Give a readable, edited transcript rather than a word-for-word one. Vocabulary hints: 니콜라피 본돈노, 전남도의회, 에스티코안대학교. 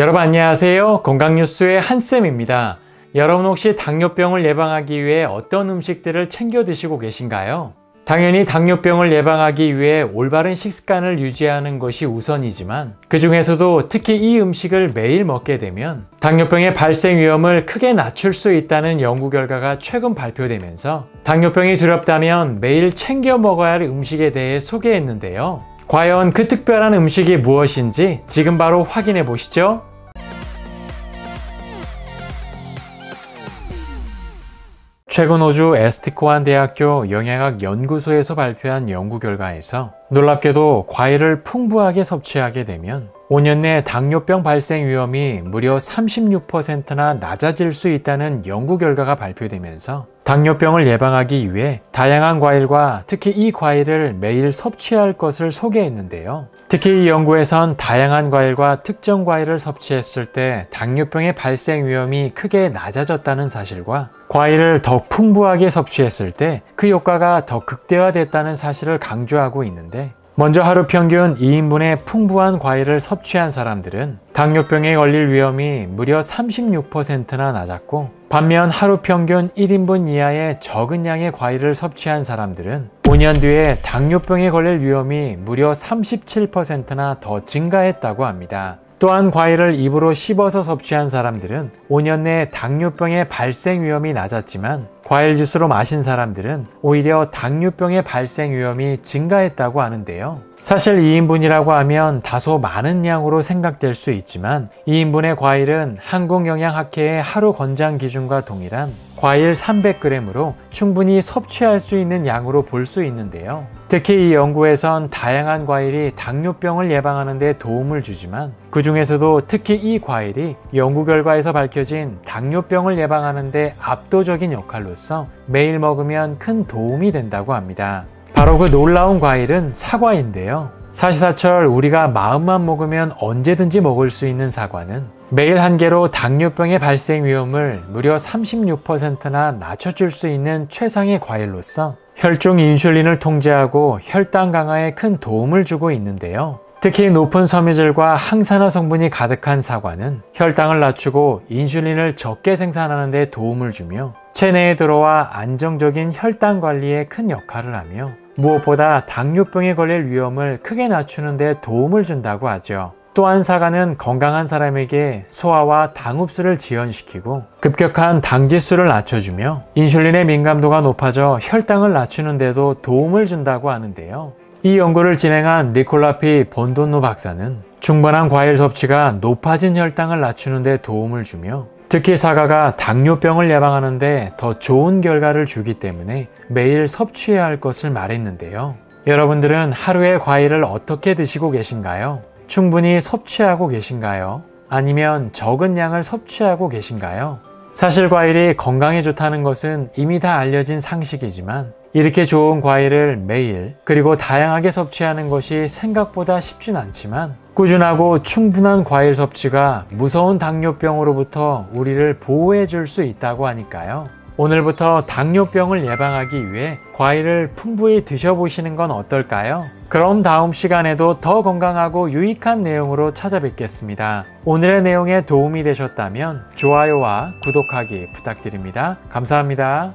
여러분 안녕하세요. 건강뉴스의 한쌤입니다. 여러분 혹시 당뇨병을 예방하기 위해 어떤 음식들을 챙겨 드시고 계신가요? 당연히 당뇨병을 예방하기 위해 올바른 식습관을 유지하는 것이 우선이지만 그 중에서도 특히 이 음식을 매일 먹게 되면 당뇨병의 발생 위험을 크게 낮출 수 있다는 연구 결과가 최근 발표되면서 당뇨병이 두렵다면 매일 챙겨 먹어야 할 음식에 대해 소개했는데요. 과연 그 특별한 음식이 무엇인지 지금 바로 확인해 보시죠. 최근 5주 에스티코안대학교 영양학 연구소에서 발표한 연구 결과에서 놀랍게도 과일을 풍부하게 섭취하게 되면 5년 내 당뇨병 발생 위험이 무려 36%나 낮아질 수 있다는 연구 결과가 발표되면서 당뇨병을 예방하기 위해 다양한 과일과 특히 이 과일을 매일 섭취할 것을 소개했는데요. 특히 이 연구에선 다양한 과일과 특정 과일을 섭취했을 때 당뇨병의 발생 위험이 크게 낮아졌다는 사실과 과일을 더 풍부하게 섭취했을 때 그 효과가 더 극대화됐다는 사실을 강조하고 있는데 먼저 하루 평균 2인분의 풍부한 과일을 섭취한 사람들은 당뇨병에 걸릴 위험이 무려 36%나 낮았고 반면 하루 평균 1인분 이하의 적은 양의 과일을 섭취한 사람들은 5년 뒤에 당뇨병에 걸릴 위험이 무려 37%나 더 증가했다고 합니다. 또한 과일을 입으로 씹어서 섭취한 사람들은 5년 내 당뇨병의 발생 위험이 낮았지만 과일 주스로 마신 사람들은 오히려 당뇨병의 발생 위험이 증가했다고 하는데요. 사실 2인분이라고 하면 다소 많은 양으로 생각될 수 있지만 2인분의 과일은 한국영양학회의 하루 권장 기준과 동일한 과일 300g으로 충분히 섭취할 수 있는 양으로 볼 수 있는데요. 특히 이 연구에선 다양한 과일이 당뇨병을 예방하는 데 도움을 주지만 그 중에서도 특히 이 과일이 연구 결과에서 밝혀진 당뇨병을 예방하는 데 압도적인 역할로서 매일 먹으면 큰 도움이 된다고 합니다. 바로 그 놀라운 과일은 사과인데요. 사시사철 우리가 마음만 먹으면 언제든지 먹을 수 있는 사과는 매일 한 개로 당뇨병의 발생 위험을 무려 36%나 낮춰줄 수 있는 최상의 과일로서 혈중 인슐린을 통제하고 혈당 강화에 큰 도움을 주고 있는데요. 특히 높은 섬유질과 항산화 성분이 가득한 사과는 혈당을 낮추고 인슐린을 적게 생산하는 데 도움을 주며 체내에 들어와 안정적인 혈당 관리에 큰 역할을 하며 무엇보다 당뇨병에 걸릴 위험을 크게 낮추는 데 도움을 준다고 하죠. 또한 사과는 건강한 사람에게 소화와 당 흡수를 지연시키고 급격한 당지수를 낮춰주며 인슐린의 민감도가 높아져 혈당을 낮추는 데도 도움을 준다고 하는데요. 이 연구를 진행한 니콜라피 본돈노 박사는 충분한 과일 섭취가 높아진 혈당을 낮추는 데 도움을 주며 특히 사과가 당뇨병을 예방하는 데 더 좋은 결과를 주기 때문에 매일 섭취해야 할 것을 말했는데요. 여러분들은 하루에 과일을 어떻게 드시고 계신가요? 충분히 섭취하고 계신가요? 아니면 적은 양을 섭취하고 계신가요? 사실 과일이 건강에 좋다는 것은 이미 다 알려진 상식이지만 이렇게 좋은 과일을 매일 그리고 다양하게 섭취하는 것이 생각보다 쉽진 않지만 꾸준하고 충분한 과일 섭취가 무서운 당뇨병으로부터 우리를 보호해 줄 수 있다고 하니까요. 오늘부터 당뇨병을 예방하기 위해 과일을 풍부히 드셔보시는 건 어떨까요? 그럼 다음 시간에도 더 건강하고 유익한 내용으로 찾아뵙겠습니다. 오늘의 내용에 도움이 되셨다면 좋아요와 구독하기 부탁드립니다. 감사합니다.